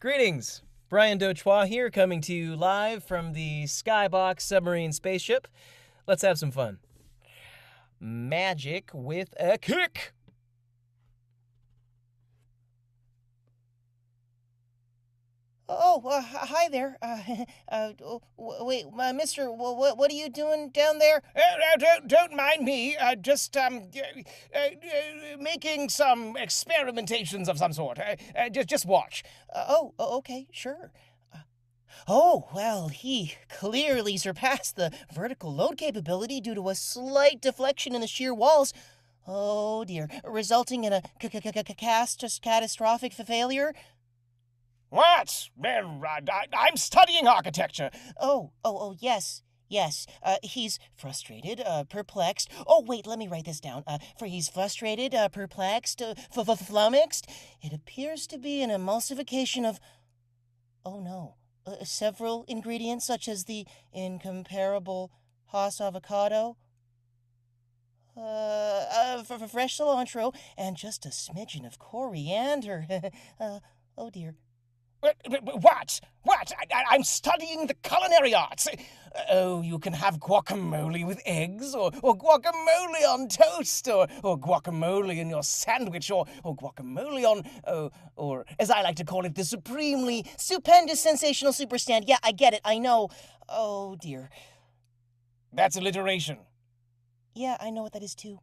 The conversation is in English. Greetings, BrianDoe-Chua here, coming to you live from the Skybox submarine spaceship. Let's have some fun. Magic with a kick! Oh, hi there. Wait, mister, what are you doing down there? Don't mind me. Just making some experimentations of some sort. Just watch. Oh, okay, sure. Oh, well, he clearly surpassed the vertical load capability due to a slight deflection in the shear walls. Oh, dear, resulting in a catastrophic failure. What? I'm studying architecture. Oh, yes. He's frustrated, perplexed. Oh, wait, let me write this down. For he's frustrated, perplexed, flummoxed. It appears to be an emulsification of, oh no, several ingredients such as the incomparable Hass avocado, for fresh cilantro, and just a smidgen of coriander. Oh dear. What? I'm studying the culinary arts. Oh, you can have guacamole with eggs, or guacamole on toast, or guacamole in your sandwich, or guacamole on, or as I like to call it, the supremely stupendous sensational superstand. Yeah, I get it, I know. Oh, dear. That's alliteration. Yeah, I know what that is, too.